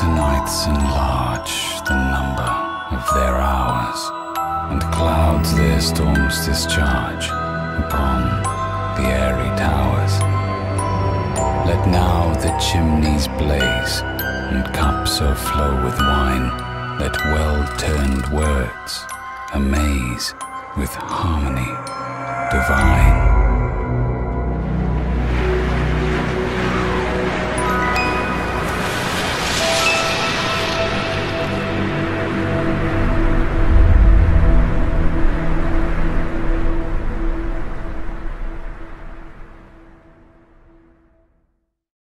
Winter nights enlarge the number of their hours, and clouds their storms discharge upon the airy towers. Let now the chimneys blaze, and cups overflow with wine. Let well-turned words amaze with harmony divine.